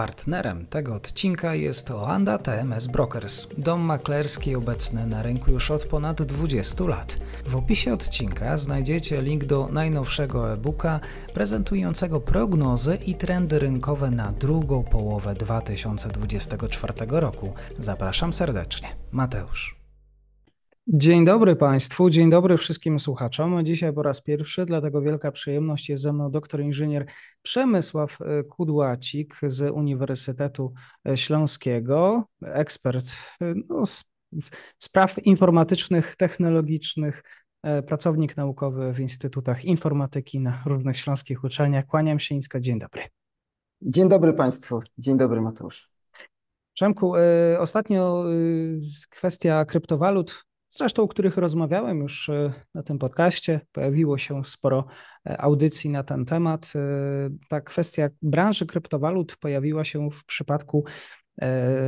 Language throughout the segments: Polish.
Partnerem tego odcinka jest Oanda TMS Brokers, dom maklerski obecny na rynku już od ponad 20 lat. W opisie odcinka znajdziecie link do najnowszego e-booka prezentującego prognozy i trendy rynkowe na drugą połowę 2024 roku. Zapraszam serdecznie. Mateusz. Dzień dobry Państwu, dzień dobry wszystkim słuchaczom. Dzisiaj po raz pierwszy, dlatego wielka przyjemność, jest ze mną doktor inżynier Przemysław Kudłacik z Uniwersytetu Śląskiego, ekspert spraw informatycznych, technologicznych, pracownik naukowy w instytutach informatyki na różnych śląskich uczelniach. Kłaniam się nisko, dzień dobry. Dzień dobry Państwu, dzień dobry Mateusz. Przemku, ostatnio kwestia kryptowalut, zresztą o których rozmawiałem już na tym podcaście, pojawiło się sporo audycji na ten temat. Ta kwestia branży kryptowalut pojawiła się w przypadku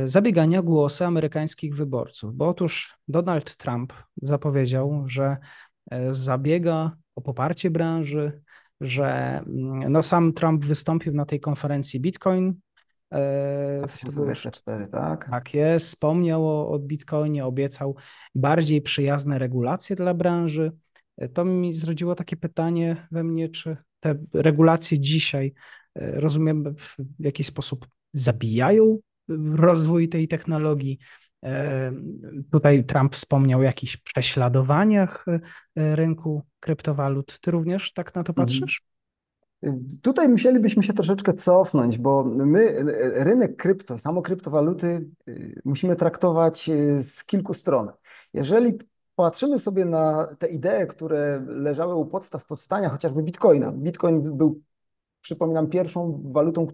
zabiegania o głosy amerykańskich wyborców, bo otóż Donald Trump zapowiedział, że zabiega o poparcie branży, że sam Trump wystąpił na tej konferencji Bitcoin, 2024, tak? Tak jest, wspomniał o Bitcoinie, obiecał bardziej przyjazne regulacje dla branży. To mi zrodziło takie pytanie we mnie, czy te regulacje dzisiaj, rozumiem, w jakiś sposób zabijają rozwój tej technologii. Tutaj Trump wspomniał o jakichś prześladowaniach rynku kryptowalut. Ty również tak na to patrzysz? Tutaj musielibyśmy się troszeczkę cofnąć, bo my rynek krypto, samo kryptowaluty musimy traktować z kilku stron. Jeżeli patrzymy sobie na te idee, które leżały u podstaw powstania chociażby Bitcoina. Bitcoin był, przypominam, pierwszą walutą,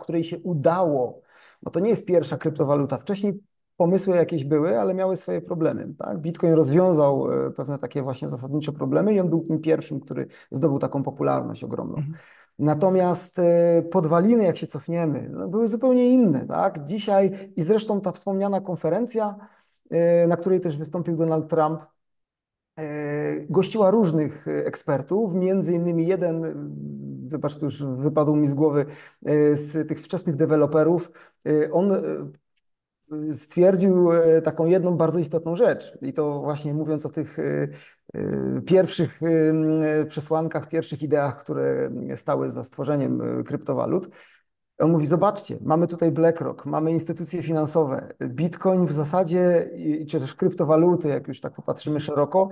której się udało, bo to nie jest pierwsza kryptowaluta. Wcześniej pomysły jakieś były, ale miały swoje problemy. Tak? Bitcoin rozwiązał pewne takie właśnie zasadnicze problemy i on był tym pierwszym, który zdobył taką popularność ogromną. Natomiast podwaliny, jak się cofniemy, no, były zupełnie inne. Tak? Dzisiaj i zresztą ta wspomniana konferencja, na której też wystąpił Donald Trump, gościła różnych ekspertów, między innymi jeden, wybacz, to już wypadł mi z głowy, z tych wczesnych deweloperów, on stwierdził taką jedną bardzo istotną rzecz i to właśnie mówiąc o tych pierwszych przesłankach, pierwszych ideach, które stały za stworzeniem kryptowalut. On mówi, zobaczcie, mamy tutaj BlackRock, mamy instytucje finansowe, Bitcoin w zasadzie, czy też kryptowaluty, jak już tak popatrzymy szeroko,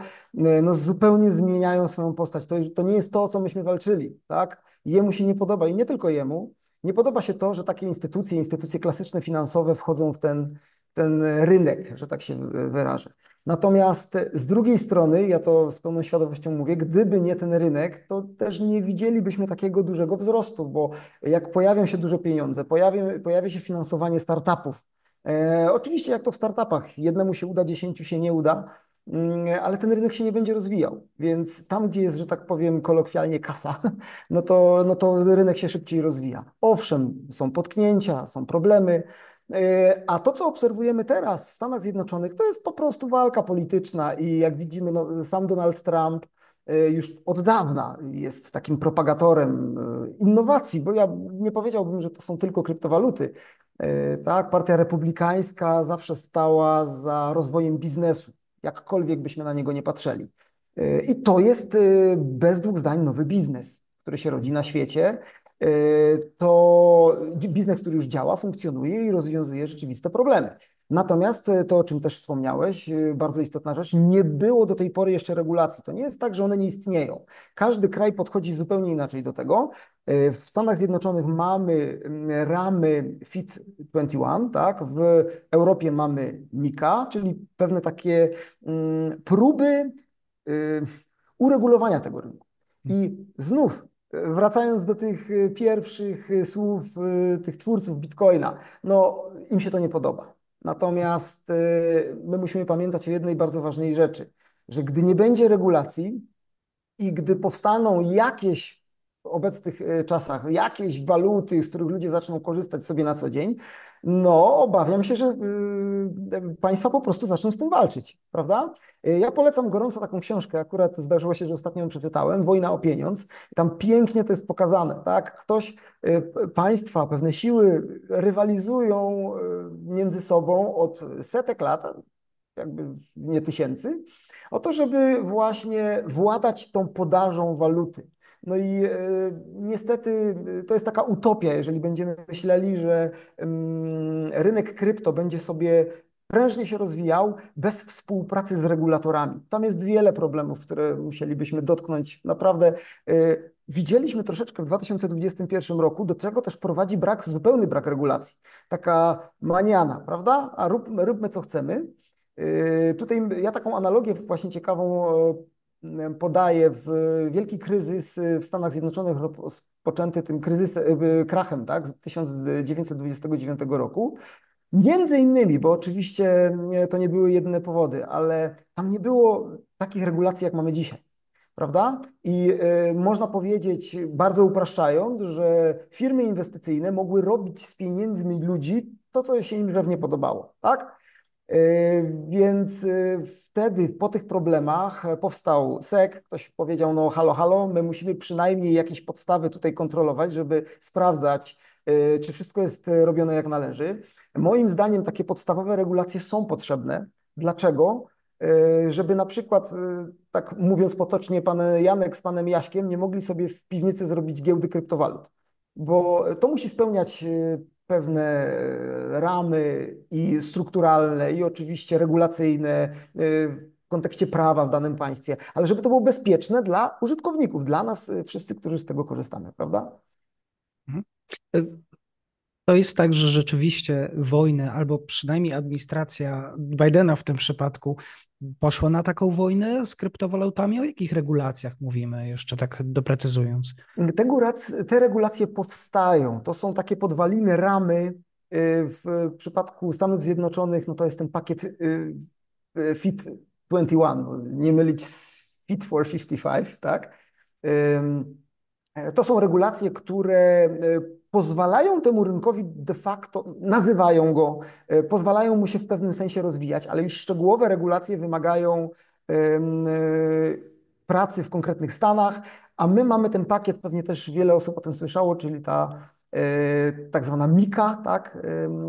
no zupełnie zmieniają swoją postać. To nie jest to, o co myśmy walczyli, tak? Jemu się nie podoba i nie tylko jemu. Nie podoba się to, że takie instytucje klasyczne, finansowe wchodzą w ten rynek, że tak się wyrażę. Natomiast z drugiej strony, ja to z pełną świadomością mówię, gdyby nie ten rynek, to też nie widzielibyśmy takiego dużego wzrostu, bo jak pojawią się duże pieniądze, pojawia się finansowanie startupów. Oczywiście jak to w startupach, jednemu się uda, 10 się nie uda, ale ten rynek się nie będzie rozwijał, więc tam, gdzie jest, że tak powiem kolokwialnie kasa, no to rynek się szybciej rozwija. Owszem, są potknięcia, są problemy, a to, co obserwujemy teraz w Stanach Zjednoczonych, to jest po prostu walka polityczna i jak widzimy, no, sam Donald Trump już od dawna jest takim propagatorem innowacji, bo ja nie powiedziałbym, że to są tylko kryptowaluty. Tak, Partia Republikańska zawsze stała za rozwojem biznesu, jakkolwiek byśmy na niego nie patrzeli. I to jest bez dwóch zdań nowy biznes, który się rodzi na świecie. To biznes, który już działa, funkcjonuje i rozwiązuje rzeczywiste problemy. Natomiast to, o czym też wspomniałeś, bardzo istotna rzecz, nie było do tej pory jeszcze regulacji. To nie jest tak, że one nie istnieją. Każdy kraj podchodzi zupełnie inaczej do tego. W Stanach Zjednoczonych mamy ramy FIT21, tak? W Europie mamy MiCA, czyli pewne takie próby uregulowania tego rynku. I znów, wracając do tych pierwszych słów tych twórców Bitcoina, no im się to nie podoba. Natomiast my musimy pamiętać o jednej bardzo ważnej rzeczy, że gdy nie będzie regulacji i gdy powstaną jakieś obecnych czasach jakieś waluty, z których ludzie zaczną korzystać sobie na co dzień, no obawiam się, że państwa po prostu zaczną z tym walczyć, prawda? Ja polecam gorąco taką książkę, akurat zdarzyło się, że ostatnio ją przeczytałem, Wojna o pieniądz. Tam pięknie to jest pokazane, tak? Ktoś, państwa, pewne siły rywalizują między sobą od setek lat, jakby nie tysięcy, o to, żeby właśnie władać tą podażą waluty. No i niestety to jest taka utopia, jeżeli będziemy myśleli, że rynek krypto będzie sobie prężnie się rozwijał bez współpracy z regulatorami. Tam jest wiele problemów, które musielibyśmy dotknąć. Naprawdę widzieliśmy troszeczkę w 2021 roku, do czego też prowadzi zupełny brak regulacji. Taka maniana, prawda? A róbmy co chcemy. Tutaj ja taką analogię właśnie ciekawą podaję. W wielki kryzys w Stanach Zjednoczonych rozpoczęty tym krachem, tak, z 1929 roku. Między innymi, bo oczywiście to nie były jedyne powody, ale tam nie było takich regulacji, jak mamy dzisiaj, prawda? I można powiedzieć, bardzo upraszczając, że firmy inwestycyjne mogły robić z pieniędzmi ludzi to, co się im żywnie podobało, tak? Więc wtedy po tych problemach powstał SEC, ktoś powiedział, no halo, halo, my musimy przynajmniej jakieś podstawy tutaj kontrolować, żeby sprawdzać, czy wszystko jest robione jak należy. Moim zdaniem takie podstawowe regulacje są potrzebne. Dlaczego? Żeby na przykład, tak mówiąc potocznie, pan Janek z panem Jaśkiem nie mogli sobie w piwnicy zrobić giełdy kryptowalut, bo to musi spełniać pewne ramy i strukturalne, i oczywiście regulacyjne w kontekście prawa w danym państwie, ale żeby to było bezpieczne dla użytkowników, dla nas wszyscy, którzy z tego korzystamy, prawda? To jest tak, że rzeczywiście wojnę, albo przynajmniej administracja Bidena w tym przypadku poszła na taką wojnę z kryptowalutami. O jakich regulacjach mówimy, jeszcze tak doprecyzując? Te regulacje powstają. To są takie podwaliny, ramy. W przypadku Stanów Zjednoczonych no to jest ten pakiet FIT21, nie mylić z Fit for 55, tak? To są regulacje, które pozwalają temu rynkowi de facto, nazywają go, pozwalają mu się w pewnym sensie rozwijać, ale już szczegółowe regulacje wymagają pracy w konkretnych stanach, a my mamy ten pakiet, pewnie też wiele osób o tym słyszało, czyli ta tak zwana MiCA, tak,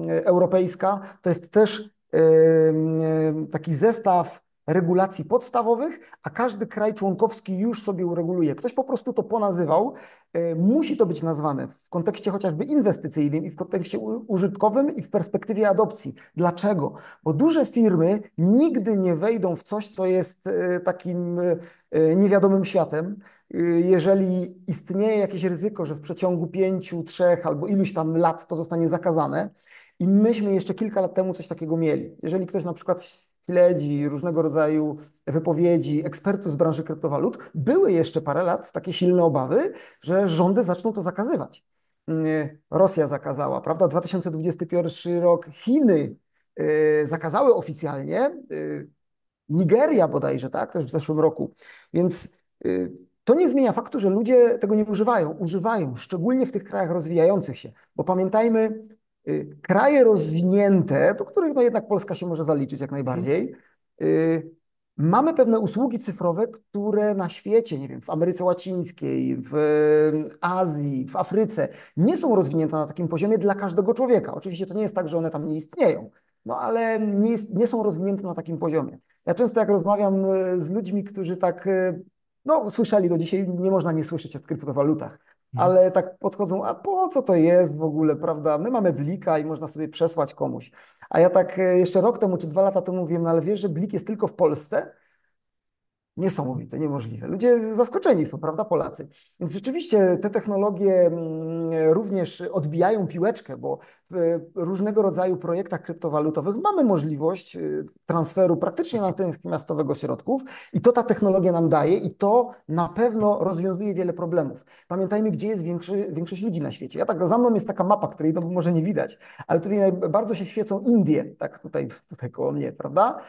europejska. To jest też taki zestaw regulacji podstawowych, a każdy kraj członkowski już sobie ureguluje. Ktoś po prostu to ponazywał. Musi to być nazwane w kontekście chociażby inwestycyjnym i w kontekście użytkowym i w perspektywie adopcji. Dlaczego? Bo duże firmy nigdy nie wejdą w coś, co jest takim niewiadomym światem. Jeżeli istnieje jakieś ryzyko, że w przeciągu 5, 3 albo iluś tam lat to zostanie zakazane i myśmy jeszcze kilka lat temu coś takiego mieli. Jeżeli ktoś na przykład śledzi różnego rodzaju wypowiedzi ekspertów z branży kryptowalut, były jeszcze parę lat takie silne obawy, że rządy zaczną to zakazywać. Rosja zakazała, prawda? 2021 rok, Chiny zakazały oficjalnie, Nigeria bodajże, tak? Też w zeszłym roku. Więc to nie zmienia faktu, że ludzie tego nie używają. Używają, szczególnie w tych krajach rozwijających się, bo pamiętajmy, kraje rozwinięte, do których no jednak Polska się może zaliczyć jak najbardziej, mamy pewne usługi cyfrowe, które na świecie, nie wiem, w Ameryce Łacińskiej, w Azji, w Afryce nie są rozwinięte na takim poziomie dla każdego człowieka. Oczywiście to nie jest tak, że one tam nie istnieją, no ale nie są rozwinięte na takim poziomie. Ja często jak rozmawiam z ludźmi, którzy tak, no słyszeli do dzisiaj, nie można nie słyszeć o kryptowalutach, ale tak podchodzą, a po co to jest w ogóle, prawda? My mamy Blika i można sobie przesłać komuś. A ja tak jeszcze rok temu czy 2 lata temu mówiłem, no ale wiesz, że Blik jest tylko w Polsce? Niesamowite, niemożliwe. Ludzie zaskoczeni są, prawda, Polacy? Więc rzeczywiście te technologie również odbijają piłeczkę, bo w różnego rodzaju projektach kryptowalutowych mamy możliwość transferu praktycznie natychmiastowego środków i to ta technologia nam daje i to na pewno rozwiązuje wiele problemów. Pamiętajmy, gdzie jest większość ludzi na świecie. Ja tak, za mną jest taka mapa, której no, może nie widać, ale tutaj bardzo się świecą Indie, tak tutaj koło mnie, prawda?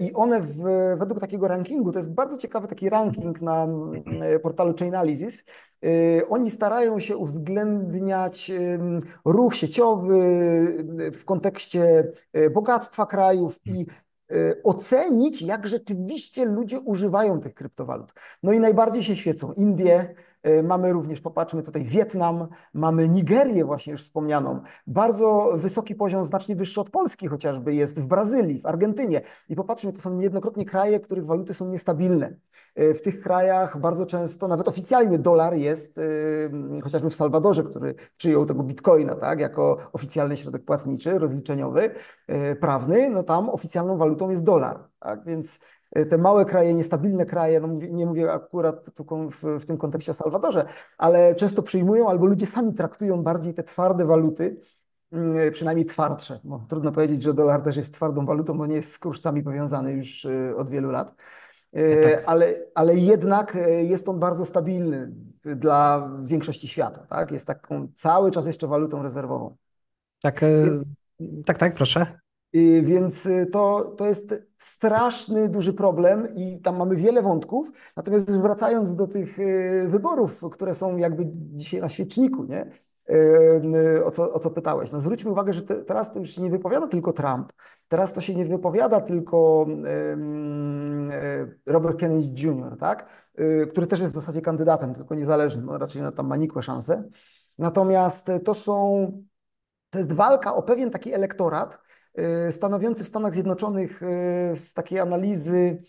I one według takiego rankingu, to jest bardzo ciekawy taki ranking na portalu Chainalysis, Oni starają się uwzględniać ruch sieciowy w kontekście bogactwa krajów i ocenić, jak rzeczywiście ludzie używają tych kryptowalut. No i najbardziej się świecą Indie, mamy również, popatrzmy tutaj, Wietnam, mamy Nigerię właśnie już wspomnianą. Bardzo wysoki poziom, znacznie wyższy od Polski chociażby jest w Brazylii, w Argentynie. I popatrzmy, to są niejednokrotnie kraje, których waluty są niestabilne. W tych krajach bardzo często, nawet oficjalnie dolar jest, chociażby w Salwadorze, który przyjął tego bitcoina, tak, jako oficjalny środek płatniczy, rozliczeniowy, prawny, no tam oficjalną walutą jest dolar, tak, więc... Te małe kraje, niestabilne kraje, no nie mówię akurat w tym kontekście o Salwadorze, ale często przyjmują albo ludzie sami traktują bardziej te twarde waluty, przynajmniej twardsze, bo trudno powiedzieć, że dolar też jest twardą walutą, bo nie jest z kursami powiązany już od wielu lat, ale jednak jest on bardzo stabilny dla większości świata, tak? Jest taką cały czas jeszcze walutą rezerwową. Tak, więc... tak, proszę. Więc to jest straszny, duży problem i tam mamy wiele wątków. Natomiast wracając do tych wyborów, które są jakby dzisiaj na świeczniku, nie? O co pytałeś. No zwróćmy uwagę, że teraz to już się nie wypowiada tylko Trump, teraz to się nie wypowiada tylko Robert Kennedy Jr., tak? Który też jest w zasadzie kandydatem, tylko niezależnym, on raczej tam ma nikłe szanse. Natomiast to jest walka o pewien taki elektorat, stanowiący w Stanach Zjednoczonych z takiej analizy,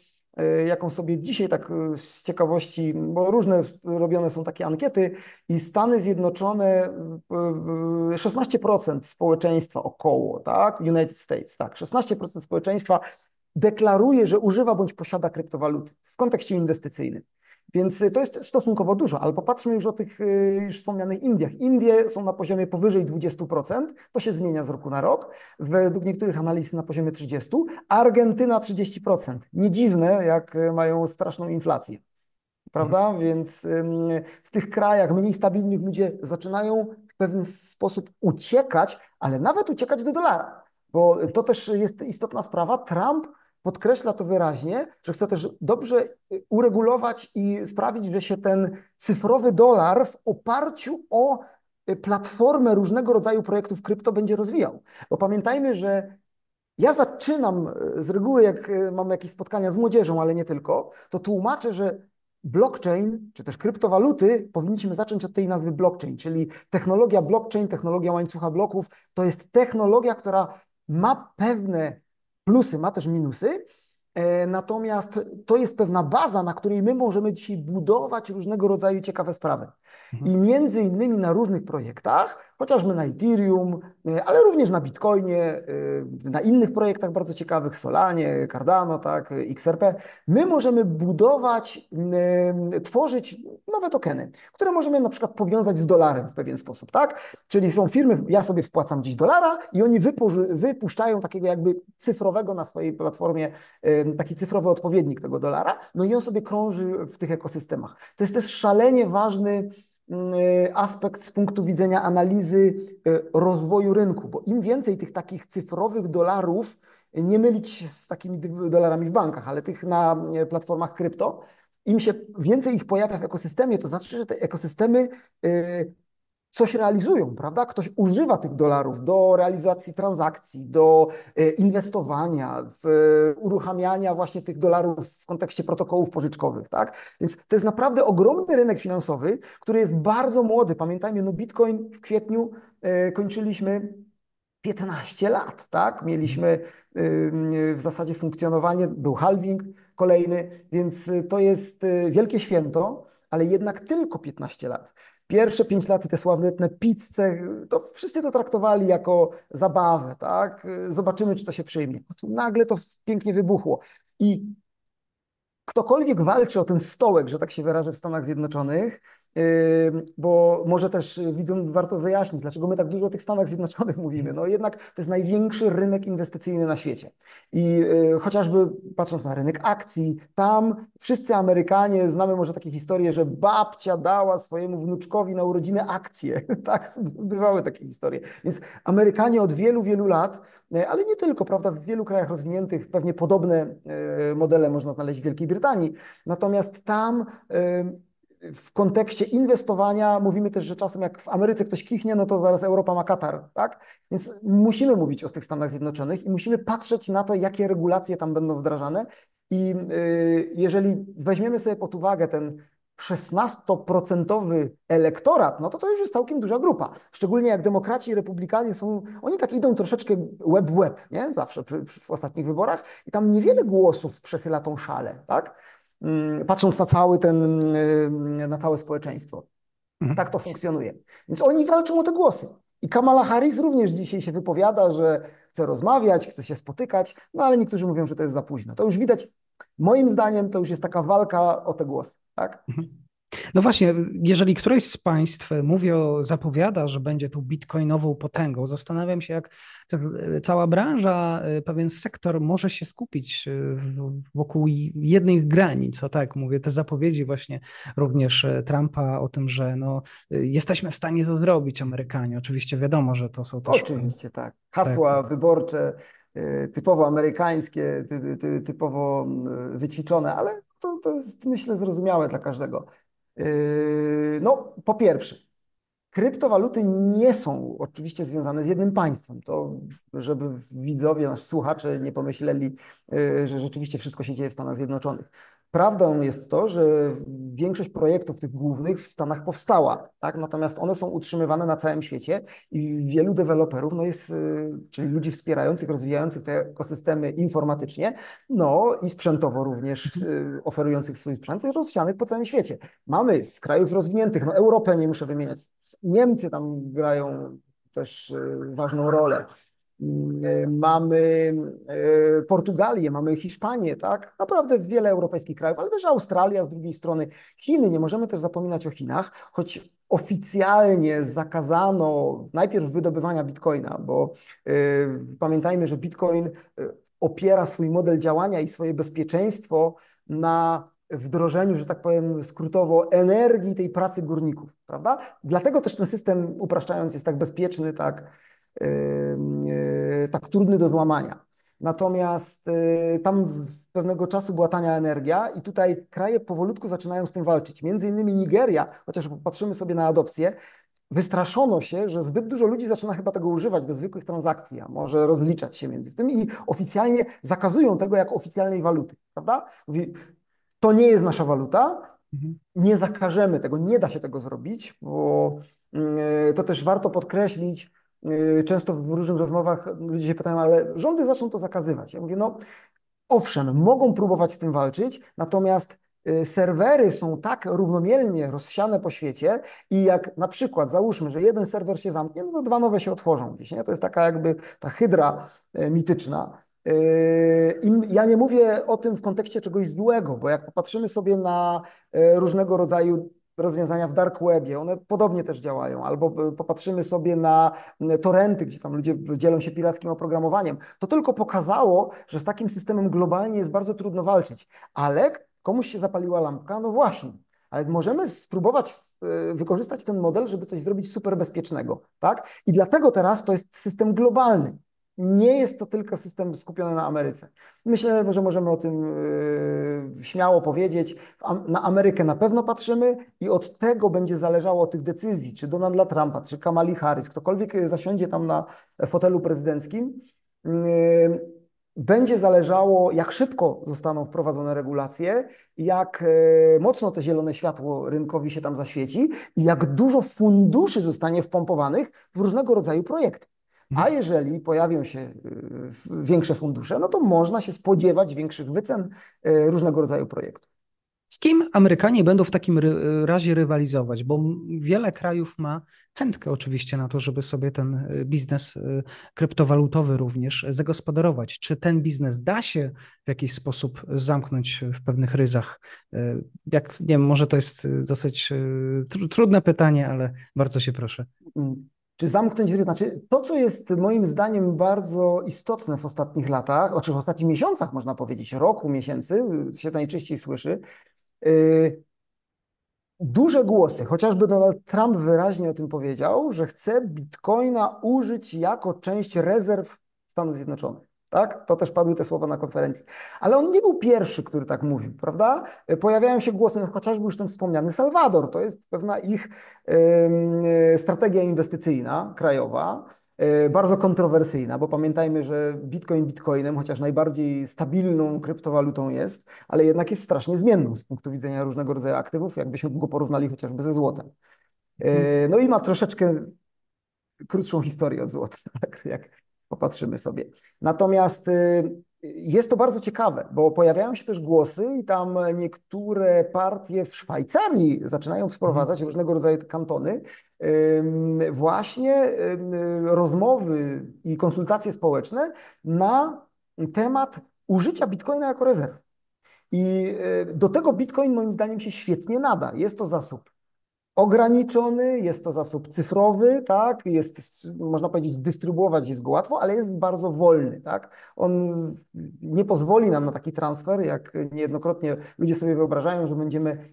jaką sobie dzisiaj tak z ciekawości, bo różne robione są takie ankiety i Stany Zjednoczone 16% społeczeństwa około, tak, United States, tak, 16% społeczeństwa deklaruje, że używa bądź posiada kryptowalut w kontekście inwestycyjnym. Więc to jest stosunkowo dużo, ale popatrzmy już o tych już wspomnianych Indiach. Indie są na poziomie powyżej 20%, to się zmienia z roku na rok, według niektórych analiz na poziomie 30%, Argentyna 30%. Nie dziwne, jak mają straszną inflację, prawda? Więc w tych krajach mniej stabilnych ludzie zaczynają w pewien sposób uciekać, ale nawet uciekać do dolara, bo to też jest istotna sprawa. Trump podkreśla to wyraźnie, że chce też dobrze uregulować i sprawić, że się ten cyfrowy dolar w oparciu o platformę różnego rodzaju projektów krypto będzie rozwijał. Bo pamiętajmy, że ja zaczynam z reguły, jak mam jakieś spotkania z młodzieżą, ale nie tylko, to tłumaczę, że blockchain, czy też kryptowaluty, powinniśmy zacząć od tej nazwy blockchain, czyli technologia blockchain, technologia łańcucha bloków, to jest technologia, która ma pewne plusy, ma też minusy, natomiast to jest pewna baza, na której my możemy dzisiaj budować różnego rodzaju ciekawe sprawy. I między innymi na różnych projektach, chociażby na Ethereum, ale również na Bitcoinie, na innych projektach bardzo ciekawych, Solanie, Cardano, tak, XRP, my możemy budować, tworzyć nowe tokeny, które możemy na przykład powiązać z dolarem w pewien sposób, tak? Czyli są firmy, ja sobie wpłacam gdzieś dolara i oni wypuszczają takiego jakby cyfrowego na swojej platformie, taki cyfrowy odpowiednik tego dolara, no i on sobie krąży w tych ekosystemach. To jest też szalenie ważny aspekt z punktu widzenia analizy rozwoju rynku, bo im więcej tych takich cyfrowych dolarów, nie mylić z takimi dolarami w bankach, ale tych na platformach krypto, im się więcej ich pojawia w ekosystemie, to znaczy, że te ekosystemy coś realizują, prawda? Ktoś używa tych dolarów do realizacji transakcji, do inwestowania, uruchamiania właśnie tych dolarów w kontekście protokołów pożyczkowych, tak? Więc to jest naprawdę ogromny rynek finansowy, który jest bardzo młody. Pamiętajmy, no Bitcoin w kwietniu kończyliśmy 15 lat, tak? Mieliśmy w zasadzie funkcjonowanie, był halving kolejny, więc to jest wielkie święto, ale jednak tylko 15 lat. Pierwsze 5 lat i te sławne pizze, to wszyscy to traktowali jako zabawę, tak? Zobaczymy, czy to się przyjmie. Nagle to pięknie wybuchło. I ktokolwiek walczy o ten stołek, że tak się wyrażę, w Stanach Zjednoczonych, bo może też widzą, warto wyjaśnić, dlaczego my tak dużo o tych Stanach Zjednoczonych mówimy. No jednak to jest największy rynek inwestycyjny na świecie. I chociażby patrząc na rynek akcji, tam wszyscy Amerykanie, znamy może takie historie, że babcia dała swojemu wnuczkowi na urodziny akcje. Tak, bywały takie historie. Więc Amerykanie od wielu, wielu lat, ale nie tylko, prawda, w wielu krajach rozwiniętych pewnie podobne modele można znaleźć w Wielkiej Brytanii. Natomiast tam w kontekście inwestowania mówimy też, że czasem jak w Ameryce ktoś kichnie, no to zaraz Europa ma Katar, tak? Więc musimy mówić o tych Stanach Zjednoczonych i musimy patrzeć na to, jakie regulacje tam będą wdrażane. I jeżeli weźmiemy sobie pod uwagę ten 16% elektorat, no to to już jest całkiem duża grupa. Szczególnie jak demokraci i republikanie są, oni tak idą troszeczkę łeb w łeb, nie? Zawsze w ostatnich wyborach i tam niewiele głosów przechyla tą szalę, tak? Patrząc na całe społeczeństwo. Tak to funkcjonuje. Więc oni walczą o te głosy. I Kamala Harris również dzisiaj się wypowiada, że chce rozmawiać, chce się spotykać, no ale niektórzy mówią, że to jest za późno. To już widać, moim zdaniem to już jest taka walka o te głosy, tak? No właśnie, jeżeli któreś z państw zapowiada, że będzie tu bitcoinową potęgą, zastanawiam się, jak cała branża, pewien sektor może się skupić wokół jednych granic, a tak mówię, te zapowiedzi właśnie również Trumpa o tym, że no, jesteśmy w stanie to zrobić, Amerykanie. Oczywiście wiadomo, że to są też... Oczywiście, tak. Hasła wyborcze, typowo amerykańskie, typowo wyćwiczone, ale to jest, myślę, zrozumiałe dla każdego. No, po pierwsze, kryptowaluty nie są oczywiście związane z jednym państwem. To, żeby widzowie, nasi słuchacze nie pomyśleli, że rzeczywiście wszystko się dzieje w Stanach Zjednoczonych. Prawdą jest to, że większość projektów tych głównych w Stanach powstała, tak? Natomiast one są utrzymywane na całym świecie i wielu deweloperów, no jest, czyli ludzi wspierających, rozwijających te ekosystemy informatycznie, no i sprzętowo również oferujących swój sprzęt, rozsianych po całym świecie. Mamy z krajów rozwiniętych, no Europę nie muszę wymieniać, Niemcy tam grają też ważną rolę. Mamy Portugalię, mamy Hiszpanię, tak? Naprawdę wiele europejskich krajów, ale też Australia z drugiej strony. Chiny, nie możemy też zapominać o Chinach, choć oficjalnie zakazano najpierw wydobywania bitcoina, bo pamiętajmy, że bitcoin opiera swój model działania i swoje bezpieczeństwo na wdrożeniu, że tak powiem skrótowo, energii tej pracy górników, prawda? Dlatego też ten system, upraszczając, jest tak bezpieczny, tak? Tak trudny do złamania. Natomiast tam z pewnego czasu była tania energia i tutaj kraje powolutku zaczynają z tym walczyć. Między innymi Nigeria, chociaż popatrzymy sobie na adopcję, wystraszono się, że zbyt dużo ludzi zaczyna chyba tego używać do zwykłych transakcji, a może rozliczać się między tym i oficjalnie zakazują tego jak oficjalnej waluty, prawda? Mówi, to nie jest nasza waluta, nie zakażemy tego, nie da się tego zrobić, bo to też warto podkreślić. Często w różnych rozmowach ludzie się pytają, ale rządy zaczną to zakazywać. Ja mówię, no owszem, mogą próbować z tym walczyć, natomiast serwery są tak równomiernie rozsiane po świecie i jak na przykład załóżmy, że jeden serwer się zamknie, no to dwa nowe się otworzą gdzieś, nie? To jest taka jakby ta hydra mityczna. I ja nie mówię o tym w kontekście czegoś złego, bo jak popatrzymy sobie na różnego rodzaju rozwiązania w dark webie, one podobnie też działają, albo popatrzymy sobie na torenty, gdzie tam ludzie dzielą się pirackim oprogramowaniem. To tylko pokazało, że z takim systemem globalnie jest bardzo trudno walczyć, ale komuś się zapaliła lampka, no właśnie, ale możemy spróbować wykorzystać ten model, żeby coś zrobić super bezpiecznego, tak? I dlatego teraz to jest system globalny. Nie jest to tylko system skupiony na Ameryce. Myślę, że możemy o tym śmiało powiedzieć. Na Amerykę na pewno patrzymy i od tego będzie zależało od tych decyzji, czy Donalda Trumpa, czy Kamali Harris, ktokolwiek zasiądzie tam na fotelu prezydenckim, będzie zależało, jak szybko zostaną wprowadzone regulacje, jak mocno to zielone światło rynkowi się tam zaświeci i jak dużo funduszy zostanie wpompowanych w różnego rodzaju projekty. A jeżeli pojawią się większe fundusze, no to można się spodziewać większych wycen różnego rodzaju projektów. Z kim Amerykanie będą w takim razie rywalizować? Bo wiele krajów ma chętkę oczywiście na to, żeby sobie ten biznes kryptowalutowy również zagospodarować. Czy ten biznes da się w jakiś sposób zamknąć w pewnych ryzach? Jak nie wiem, może to jest dosyć trudne pytanie, ale bardzo się proszę. Czy zamknąć rynek? Znaczy, to, co jest moim zdaniem bardzo istotne w ostatnich latach, znaczy w ostatnich miesiącach, można powiedzieć, roku, miesięcy, się to najczęściej słyszy, duże głosy, chociażby Donald Trump wyraźnie o tym powiedział, że chce bitcoina użyć jako część rezerw Stanów Zjednoczonych. Tak? To też padły te słowa na konferencji. Ale on nie był pierwszy, który tak mówił, prawda? Pojawiają się głosy, no chociażby już ten wspomniany Salwador, to jest pewna ich strategia inwestycyjna, krajowa, bardzo kontrowersyjna, bo pamiętajmy, że Bitcoin Bitcoinem, chociaż najbardziej stabilną kryptowalutą jest, ale jednak jest strasznie zmienną z punktu widzenia różnego rodzaju aktywów, jakbyśmy go porównali chociażby ze złotem. No i ma troszeczkę krótszą historię od złota, tak? Jak popatrzymy sobie. Natomiast jest to bardzo ciekawe, bo pojawiają się też głosy i tam niektóre partie w Szwajcarii zaczynają wprowadzać różnego rodzaju kantony, właśnie rozmowy i konsultacje społeczne na temat użycia Bitcoina jako rezerwy. I do tego Bitcoin moim zdaniem się świetnie nada. Jest to zasób ograniczony, jest to zasób cyfrowy, tak, jest, można powiedzieć, dystrybuować jest go łatwo, ale jest bardzo wolny, tak, on nie pozwoli nam na taki transfer, jak niejednokrotnie ludzie sobie wyobrażają, że będziemy,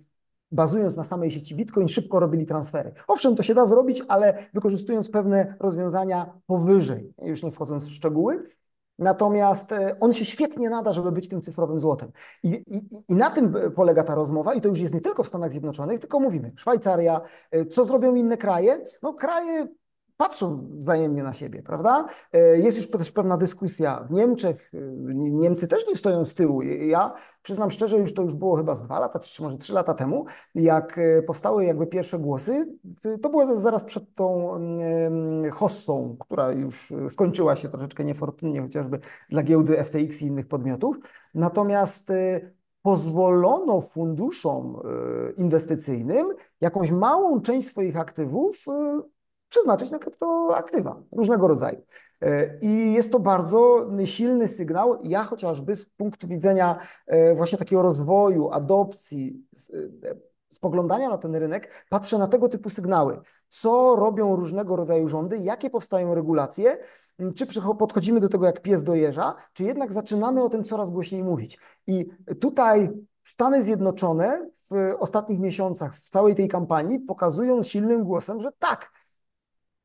bazując na samej sieci Bitcoin, szybko robili transfery. Owszem, to się da zrobić, ale wykorzystując pewne rozwiązania powyżej, już nie wchodząc w szczegóły. Natomiast on się świetnie nada, żeby być tym cyfrowym złotem. I na tym polega ta rozmowa i to już jest nie tylko w Stanach Zjednoczonych, tylko mówimy Szwajcaria, co zrobią inne kraje? No kraje patrzą wzajemnie na siebie, prawda? Jest już też pewna dyskusja w Niemczech. Niemcy też nie stoją z tyłu. Ja przyznam szczerze, już to już było chyba z 2 lata, czy może 3 lata temu, jak powstały jakby pierwsze głosy. To było zaraz przed tą hossą, która już skończyła się troszeczkę niefortunnie, chociażby dla giełdy FTX i innych podmiotów. Natomiast pozwolono funduszom inwestycyjnym jakąś małą część swoich aktywów przeznaczyć na kryptoaktywa różnego rodzaju. I jest to bardzo silny sygnał. Ja chociażby z punktu widzenia właśnie takiego rozwoju, adopcji, spoglądania na ten rynek, patrzę na tego typu sygnały. Co robią różnego rodzaju rządy, jakie powstają regulacje, czy podchodzimy do tego jak pies do jeża, czy jednak zaczynamy o tym coraz głośniej mówić. I tutaj Stany Zjednoczone w ostatnich miesiącach, w całej tej kampanii pokazują silnym głosem, że tak,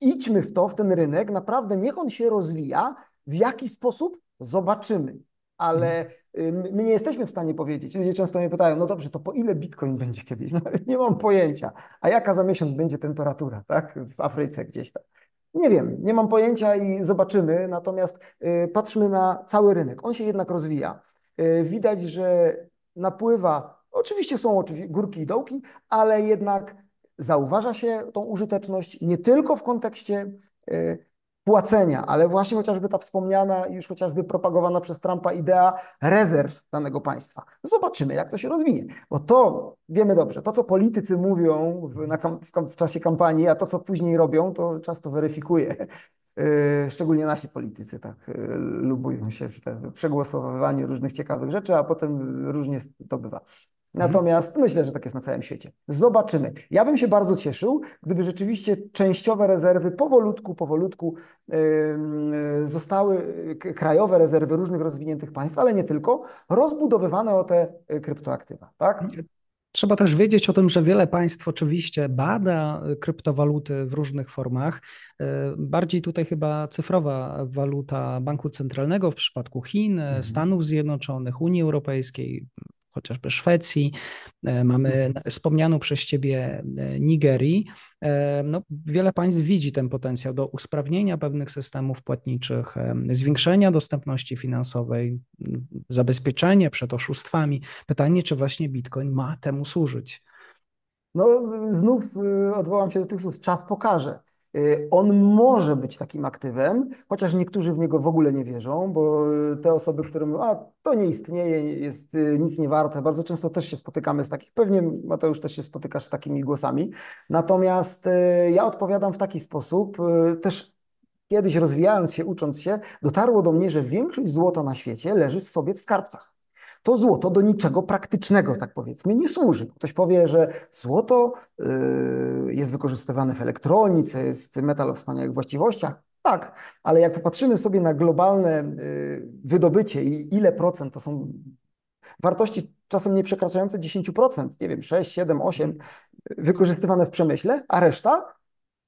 idźmy w to, w ten rynek, naprawdę niech on się rozwija. W jaki sposób? Zobaczymy. Ale my nie jesteśmy w stanie powiedzieć. Ludzie często mnie pytają, no dobrze, to po ile Bitcoin będzie kiedyś? No, nie mam pojęcia. A jaka za miesiąc będzie temperatura, tak? W Afryce gdzieś tam. Nie wiem, nie mam pojęcia i zobaczymy. Natomiast patrzmy na cały rynek. On się jednak rozwija. Widać, że napływa, oczywiście są górki i dołki, ale jednak zauważa się tą użyteczność nie tylko w kontekście płacenia, ale właśnie chociażby ta wspomniana, już chociażby propagowana przez Trumpa idea rezerw danego państwa. Zobaczymy, jak to się rozwinie, bo to wiemy dobrze, to co politycy mówią w czasie kampanii, a to co później robią, to czas to weryfikuje. Szczególnie nasi politycy tak lubują się w przegłosowywaniu różnych ciekawych rzeczy, a potem różnie to bywa. Natomiast myślę, że tak jest na całym świecie. Zobaczymy. Ja bym się bardzo cieszył, gdyby rzeczywiście częściowe rezerwy powolutku zostały, krajowe rezerwy różnych rozwiniętych państw, ale nie tylko, rozbudowywane o te kryptoaktywa. Tak? Trzeba też wiedzieć o tym, że wiele państw oczywiście bada kryptowaluty w różnych formach. Bardziej tutaj chyba cyfrowa waluta banku centralnego w przypadku Chin, Stanów Zjednoczonych, Unii Europejskiej, chociażby Szwecji, mamy wspomnianą przez ciebie Nigerii. No, wiele państw widzi ten potencjał do usprawnienia pewnych systemów płatniczych, zwiększenia dostępności finansowej, zabezpieczenie przed oszustwami. Pytanie, czy właśnie Bitcoin ma temu służyć? No, znów odwołam się do tych słów, czas pokaże. On może być takim aktywem, chociaż niektórzy w niego w ogóle nie wierzą, bo te osoby, które mówią, a to nie istnieje, jest nic nie warte, bardzo często też się spotykamy z takich, pewnie Mateusz też się spotykasz z takimi głosami, natomiast ja odpowiadam w taki sposób, też kiedyś rozwijając się, ucząc się, dotarło do mnie, że większość złota na świecie leży sobie w skarbcach. To złoto do niczego praktycznego, tak powiedzmy, nie służy. Ktoś powie, że złoto jest wykorzystywane w elektronice, jest metal o wspaniałych właściwościach. Tak, ale jak popatrzymy sobie na globalne wydobycie i ile procent to są wartości czasem nie przekraczające 10%, nie wiem, 6, 7, 8 wykorzystywane w przemyśle, a reszta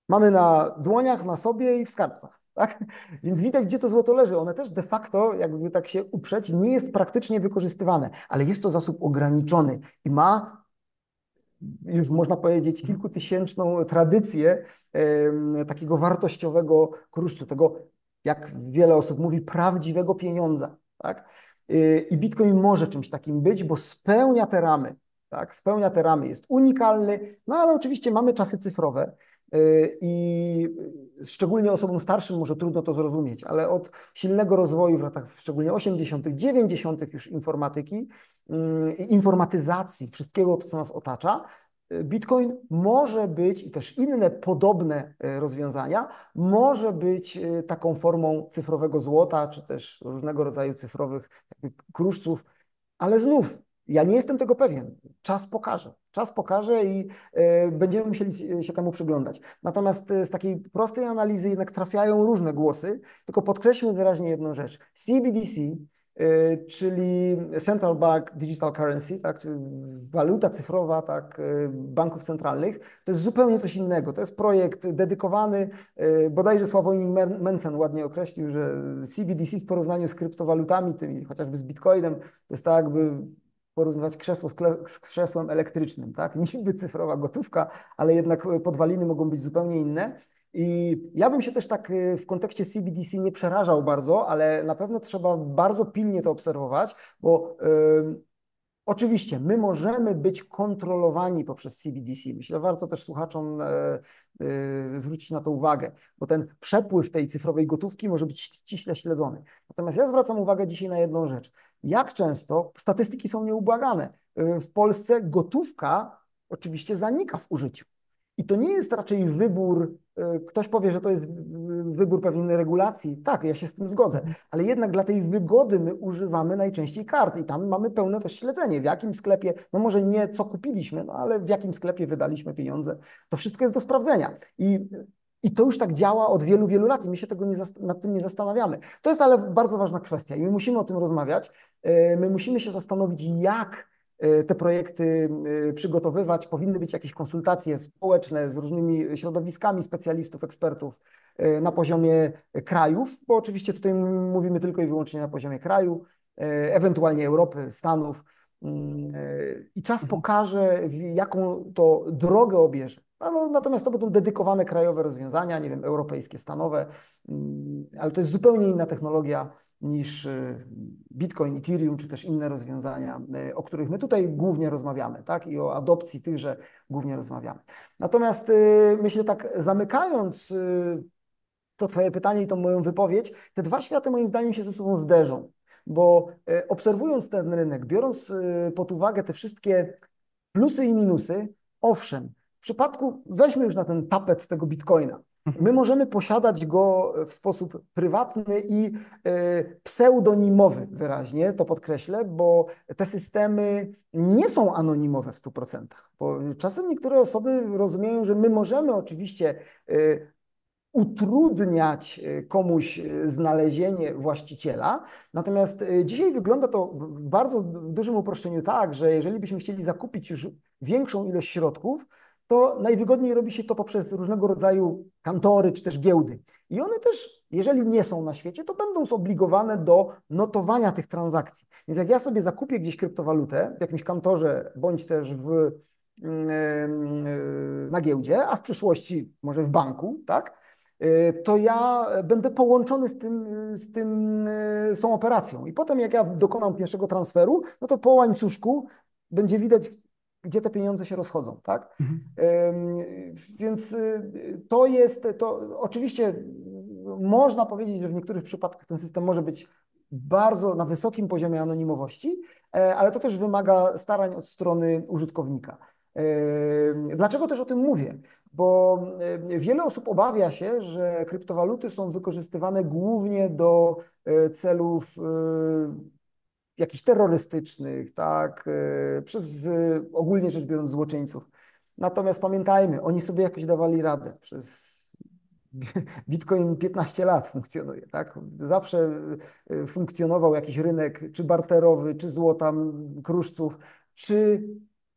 mamy na dłoniach, na sobie i w skarbcach. Tak? Więc widać, gdzie to złoto leży. One też de facto, jakby tak się uprzeć, nie jest praktycznie wykorzystywane, ale jest to zasób ograniczony i ma, już można powiedzieć, kilkutysięczną tradycję takiego wartościowego kruszcu, tego, jak wiele osób mówi, prawdziwego pieniądza. Tak? I Bitcoin może czymś takim być, bo spełnia te ramy. Tak? Spełnia te ramy, jest unikalny, no ale oczywiście mamy czasy cyfrowe, i szczególnie osobom starszym może trudno to zrozumieć, ale od silnego rozwoju w latach szczególnie 80., 90. już informatyki i informatyzacji wszystkiego, co nas otacza, Bitcoin może być i też inne podobne rozwiązania, może być taką formą cyfrowego złota, czy też różnego rodzaju cyfrowych kruszców, ale znów ja nie jestem tego pewien. Czas pokaże i będziemy musieli się temu przyglądać. Natomiast z takiej prostej analizy jednak trafiają różne głosy, tylko podkreślmy wyraźnie jedną rzecz. CBDC, czyli Central Bank Digital Currency, tak, czyli waluta cyfrowa tak, banków centralnych, to jest zupełnie coś innego. To jest projekt dedykowany, bodajże Sławomir Mencen ładnie określił, że CBDC w porównaniu z kryptowalutami, tymi chociażby z Bitcoinem, to jest tak jakby porównywać krzesło z krzesłem elektrycznym, tak? Niby cyfrowa gotówka, ale jednak podwaliny mogą być zupełnie inne. I ja bym się też tak w kontekście CBDC nie przerażał bardzo, ale na pewno trzeba bardzo pilnie to obserwować, bo oczywiście my możemy być kontrolowani poprzez CBDC. Myślę, że warto też słuchaczom zwrócić na to uwagę, bo ten przepływ tej cyfrowej gotówki może być ściśle śledzony. Natomiast ja zwracam uwagę dzisiaj na jedną rzecz. Jak często, statystyki są nieubłagane, w Polsce gotówka oczywiście zanika w użyciu. I to nie jest raczej wybór, ktoś powie, że to jest wybór pewnej regulacji. Tak, ja się z tym zgodzę, ale jednak dla tej wygody my używamy najczęściej kart i tam mamy pełne też śledzenie, w jakim sklepie, no może nie co kupiliśmy, no ale w jakim sklepie wydaliśmy pieniądze. To wszystko jest do sprawdzenia. I to już tak działa od wielu, wielu lat i my się tego nad tym nie zastanawiamy. To jest ale bardzo ważna kwestia i my musimy o tym rozmawiać. My musimy się zastanowić, jak te projekty przygotowywać. Powinny być jakieś konsultacje społeczne z różnymi środowiskami specjalistów, ekspertów na poziomie krajów, bo oczywiście tutaj mówimy tylko i wyłącznie na poziomie kraju, ewentualnie Europy, Stanów. I czas pokaże, jaką to drogę obierze. No, natomiast to będą dedykowane krajowe rozwiązania, nie wiem, europejskie, stanowe, ale to jest zupełnie inna technologia niż Bitcoin, Ethereum, czy też inne rozwiązania, o których my tutaj głównie rozmawiamy, tak? I o adopcji tychże głównie rozmawiamy. Natomiast myślę tak, zamykając to Twoje pytanie i tą moją wypowiedź, te dwa światy moim zdaniem się ze sobą zderzą, bo obserwując ten rynek, biorąc pod uwagę te wszystkie plusy i minusy, owszem, w przypadku, weźmy już na ten tapet tego Bitcoina. My możemy posiadać go w sposób prywatny i pseudonimowy wyraźnie, to podkreślę, bo te systemy nie są anonimowe w 100%. Bo czasem niektóre osoby rozumieją, że my możemy oczywiście utrudniać komuś znalezienie właściciela. Natomiast dzisiaj wygląda to w bardzo dużym uproszczeniu tak, że jeżeli byśmy chcieli zakupić już większą ilość środków, to najwygodniej robi się to poprzez różnego rodzaju kantory czy też giełdy. I one też, jeżeli nie są na świecie, to będą zobligowane do notowania tych transakcji. Więc jak ja sobie zakupię gdzieś kryptowalutę w jakimś kantorze bądź też na giełdzie, a w przyszłości może w banku, tak, to ja będę połączony z tą operacją. I potem jak ja dokonam pierwszego transferu, no to po łańcuszku będzie widać, gdzie te pieniądze się rozchodzą, tak? Więc to jest, to oczywiście można powiedzieć, że w niektórych przypadkach ten system może być bardzo na wysokim poziomie anonimowości, ale to też wymaga starań od strony użytkownika. Dlaczego też o tym mówię? Bo wiele osób obawia się, że kryptowaluty są wykorzystywane głównie do celów jakichś terrorystycznych, tak, przez ogólnie rzecz biorąc złoczyńców. Natomiast pamiętajmy, oni sobie jakoś dawali radę. Przez Bitcoin 15 lat funkcjonuje, tak? Zawsze funkcjonował jakiś rynek, czy barterowy, czy złota, kruszców, czy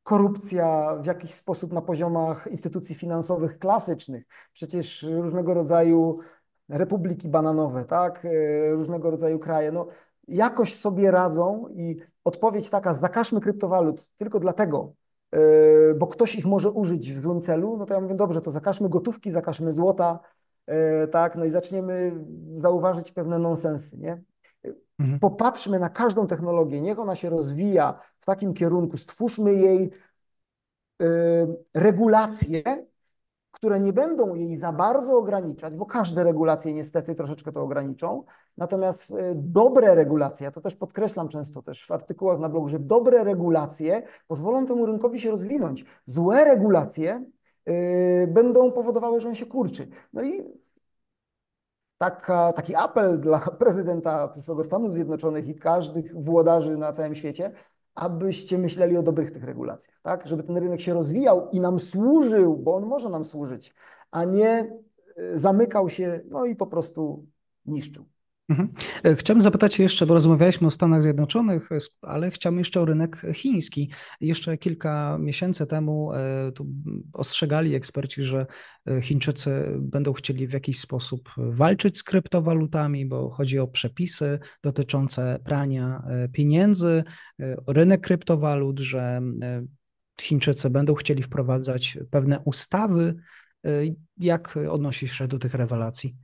korupcja w jakiś sposób na poziomach instytucji finansowych klasycznych. Przecież różnego rodzaju republiki bananowe, tak, różnego rodzaju kraje, no jakoś sobie radzą i odpowiedź taka, zakażmy kryptowalut tylko dlatego, bo ktoś ich może użyć w złym celu, no to ja mówię, dobrze, to zakażmy gotówki, zakażmy złota, tak, no i zaczniemy zauważyć pewne nonsensy, nie? Mhm. Popatrzmy na każdą technologię, niech ona się rozwija w takim kierunku, stwórzmy jej regulacje, które nie będą jej za bardzo ograniczać, bo każde regulacje niestety troszeczkę to ograniczą, natomiast dobre regulacje, ja to też podkreślam często też w artykułach na blogu, że dobre regulacje pozwolą temu rynkowi się rozwinąć. Złe regulacje będą powodowały, że on się kurczy. No i taki apel dla prezydenta przyszłego Stanów Zjednoczonych i każdych włodarzy na całym świecie, abyście myśleli o dobrych tych regulacjach, tak? Żeby ten rynek się rozwijał i nam służył, bo on może nam służyć, a nie zamykał się, no i po prostu niszczył. Mhm. Chciałem zapytać jeszcze, bo rozmawialiśmy o Stanach Zjednoczonych, ale chciałem jeszcze o rynek chiński. Jeszcze kilka miesięcy temu tu ostrzegali eksperci, że Chińczycy będą chcieli w jakiś sposób walczyć z kryptowalutami, bo chodzi o przepisy dotyczące prania pieniędzy, rynek kryptowalut, że Chińczycy będą chcieli wprowadzać pewne ustawy. Jak odnosisz się do tych rewelacji?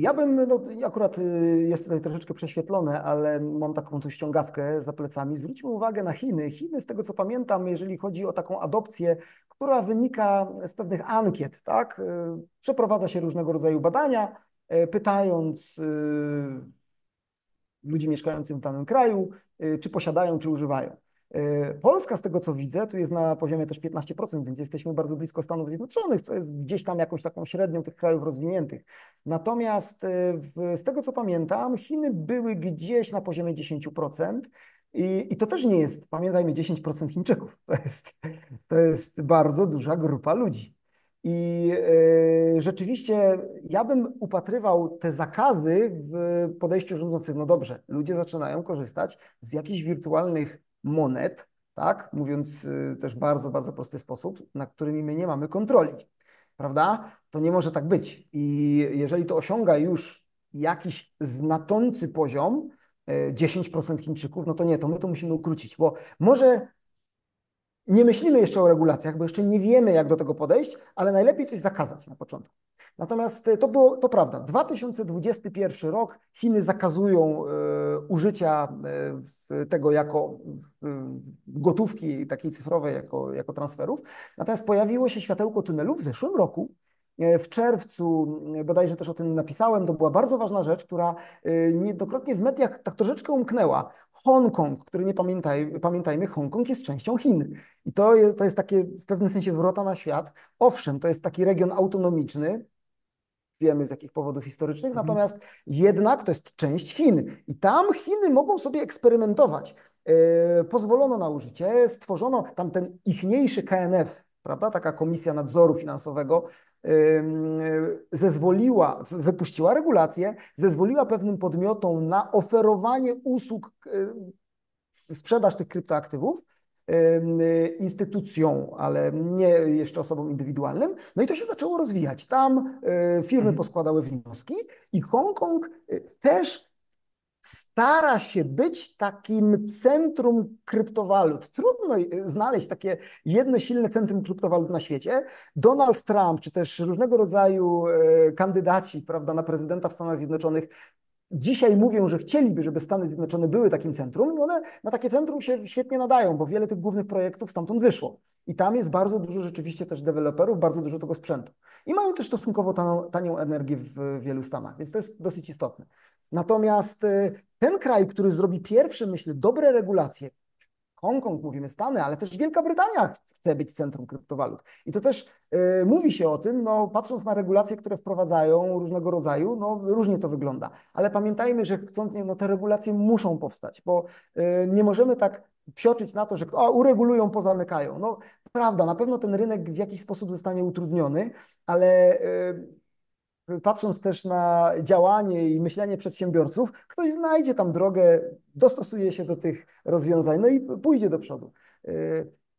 Ja bym, no akurat jest tutaj troszeczkę prześwietlone, ale mam taką tu ściągawkę za plecami. Zwróćmy uwagę na Chiny. Chiny, z tego co pamiętam, jeżeli chodzi o taką adopcję, która wynika z pewnych ankiet, tak? Przeprowadza się różnego rodzaju badania, pytając ludzi mieszkających w danym kraju, czy posiadają, czy używają. Polska, z tego co widzę, tu jest na poziomie też 15%, więc jesteśmy bardzo blisko Stanów Zjednoczonych, co jest gdzieś tam jakąś taką średnią tych krajów rozwiniętych. Natomiast z tego co pamiętam, Chiny były gdzieś na poziomie 10% i to też nie jest, pamiętajmy, 10% Chińczyków. To jest bardzo duża grupa ludzi. I rzeczywiście ja bym upatrywał te zakazy w podejściu rządzących. No dobrze, ludzie zaczynają korzystać z jakichś wirtualnych monet, tak, mówiąc też bardzo, bardzo prosty sposób, nad którymi my nie mamy kontroli, prawda? To nie może tak być i jeżeli to osiąga już jakiś znaczący poziom, 10% Chińczyków, no to nie, to my to musimy ukrócić, bo może nie myślimy jeszcze o regulacjach, bo jeszcze nie wiemy, jak do tego podejść, ale najlepiej coś zakazać na początku. Natomiast to prawda, 2021 rok, Chiny zakazują użycia tego jako gotówki takiej cyfrowej, jako transferów. Natomiast pojawiło się światełko tunelu w zeszłym roku, w czerwcu, bodajże też o tym napisałem, to była bardzo ważna rzecz, która niejednokrotnie w mediach tak troszeczkę umknęła. Hongkong, który nie pamiętajmy, Hongkong jest częścią Chin i to jest takie w pewnym sensie wrota na świat. Owszem, to jest taki region autonomiczny, wiemy z jakich powodów historycznych, natomiast jednak to jest część Chin i tam Chiny mogą sobie eksperymentować. Pozwolono na użycie, stworzono tam ten ichniejszy KNF, prawda, taka Komisja Nadzoru Finansowego, zezwoliła, wypuściła regulację, zezwoliła pewnym podmiotom na oferowanie usług, sprzedaż tych kryptoaktywów instytucjom, ale nie jeszcze osobom indywidualnym. No i to się zaczęło rozwijać. Tam firmy poskładały wnioski i Hongkong też stara się być takim centrum kryptowalut. Trudno znaleźć takie jedno silne centrum kryptowalut na świecie. Donald Trump, czy też różnego rodzaju kandydaci, prawda, na prezydenta w Stanach Zjednoczonych dzisiaj mówią, że chcieliby, żeby Stany Zjednoczone były takim centrum i one na takie centrum się świetnie nadają, bo wiele tych głównych projektów stamtąd wyszło. I tam jest bardzo dużo rzeczywiście też deweloperów, bardzo dużo tego sprzętu. I mają też stosunkowo tanią energię w wielu Stanach, więc to jest dosyć istotne. Natomiast ten kraj, który zrobi pierwszy, myślę, dobre regulacje, Hongkong, mówimy Stany, ale też Wielka Brytania chce być centrum kryptowalut. I to też mówi się o tym, no, patrząc na regulacje, które wprowadzają różnego rodzaju, no, różnie to wygląda. Ale pamiętajmy, że chcąc, no, te regulacje muszą powstać, bo nie możemy tak psioczyć na to, że uregulują, pozamykają. No prawda, na pewno ten rynek w jakiś sposób zostanie utrudniony, ale patrząc też na działanie i myślenie przedsiębiorców, ktoś znajdzie tam drogę, dostosuje się do tych rozwiązań, no i pójdzie do przodu.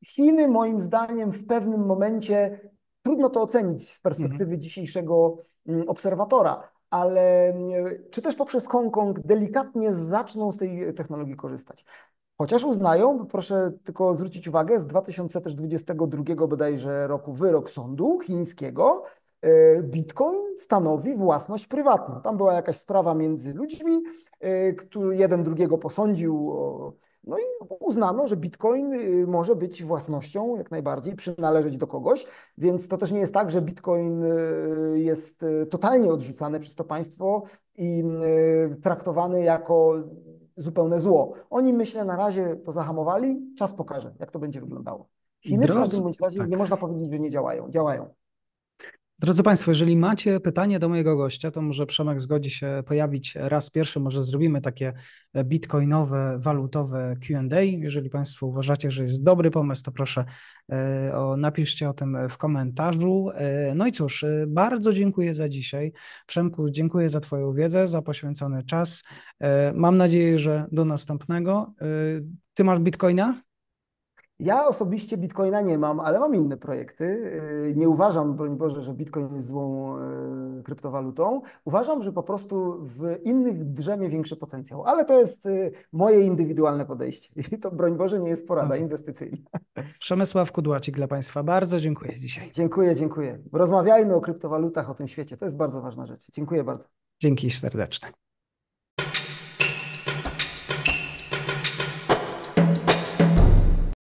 Chiny, moim zdaniem, w pewnym momencie, trudno to ocenić z perspektywy dzisiejszego obserwatora, ale czy też poprzez Hongkong delikatnie zaczną z tej technologii korzystać. Chociaż uznają, proszę tylko zwrócić uwagę, z 2022 bodajże roku wyrok sądu chińskiego, Bitcoin stanowi własność prywatną. Tam była jakaś sprawa między ludźmi, który jeden drugiego posądził, no i uznano, że Bitcoin może być własnością, jak najbardziej, przynależeć do kogoś, więc to też nie jest tak, że Bitcoin jest totalnie odrzucany przez to państwo i traktowany jako zupełne zło. Oni, myślę, na razie to zahamowali, czas pokaże, jak to będzie wyglądało. Chiny w każdym bądź razie nie można powiedzieć, że nie działają, działają. Drodzy Państwo, jeżeli macie pytanie do mojego gościa, to może Przemek zgodzi się pojawić raz pierwszy, może zrobimy takie bitcoinowe, walutowe Q&A. Jeżeli Państwo uważacie, że jest dobry pomysł, to proszę napiszcie o tym w komentarzu. No i cóż, bardzo dziękuję za dzisiaj. Przemku, dziękuję za Twoją wiedzę, za poświęcony czas. Mam nadzieję, że do następnego. Ty masz bitcoina? Ja osobiście Bitcoina nie mam, ale mam inne projekty. Nie uważam, broń Boże, że Bitcoin jest złą kryptowalutą. Uważam, że po prostu w innych drzemie większy potencjał, ale to jest moje indywidualne podejście i to, broń Boże, nie jest porada inwestycyjna. Przemysław Kudłacik dla Państwa. Bardzo dziękuję dzisiaj. Dziękuję, dziękuję. Rozmawiajmy o kryptowalutach, o tym świecie. To jest bardzo ważna rzecz. Dziękuję bardzo. Dzięki serdeczne.